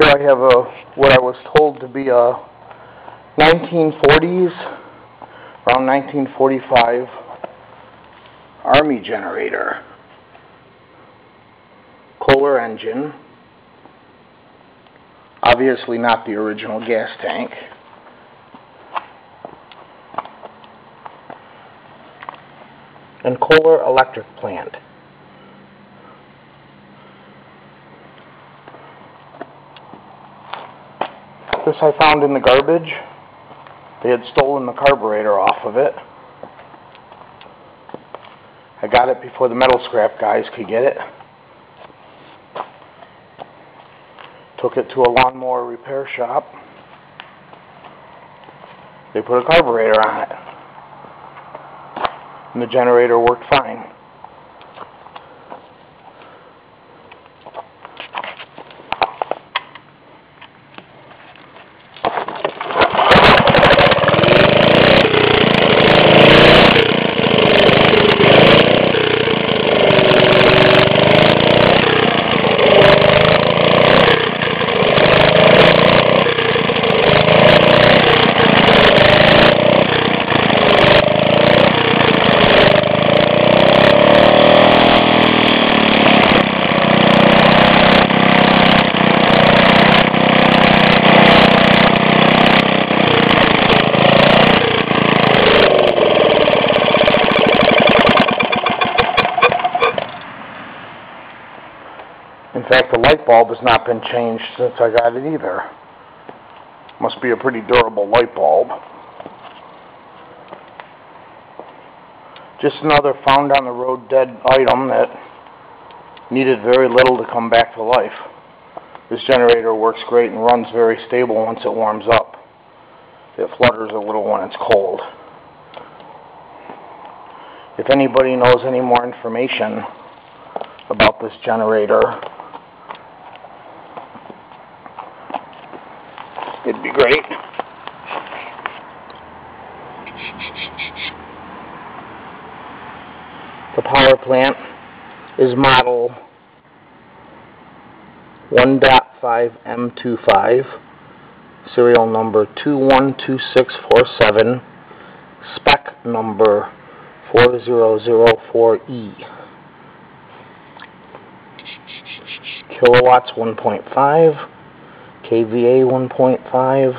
Here I have what I was told to be a 1940s, around 1945, Army generator, Kohler engine, obviously not the original gas tank. And Kohler electric plant. This I found in the garbage. They had stolen the carburetor off of it. I got it before the metal scrap guys could get it. Took it to a lawnmower repair shop. They put a carburetor on it. And the generator worked fine. In fact, the light bulb has not been changed since I got it either. Must be a pretty durable light bulb. Just another found on the road dead item that needed very little to come back to life. This generator works great and runs very stable once it warms up. It flutters a little when it's cold. If anybody knows any more information about this generator, it'd be great. The power plant is model 1.5M25, serial number 212647, spec number 4004E. Kilowatts 1.5, kVA 1.5,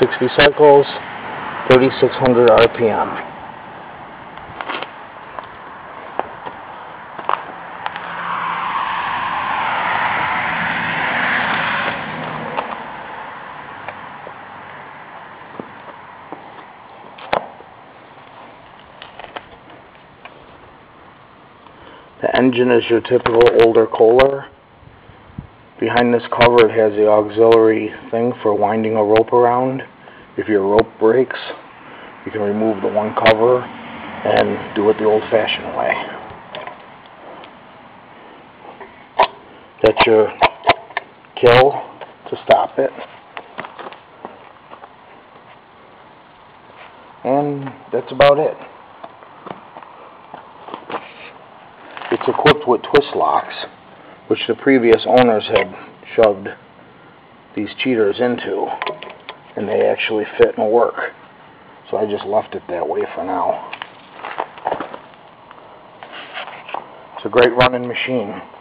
60 cycles, 3600 RPM. The engine is your typical older Kohler. Behind this cover it has the auxiliary thing for winding a rope around. If your rope breaks, you can remove the one cover and do it the old-fashioned way. That's your kill to stop it. And that's about it. It's equipped with twist locks, which the previous owners had shoved these cheaters into, and they actually fit and work. So I just left it that way for now. It's a great running machine.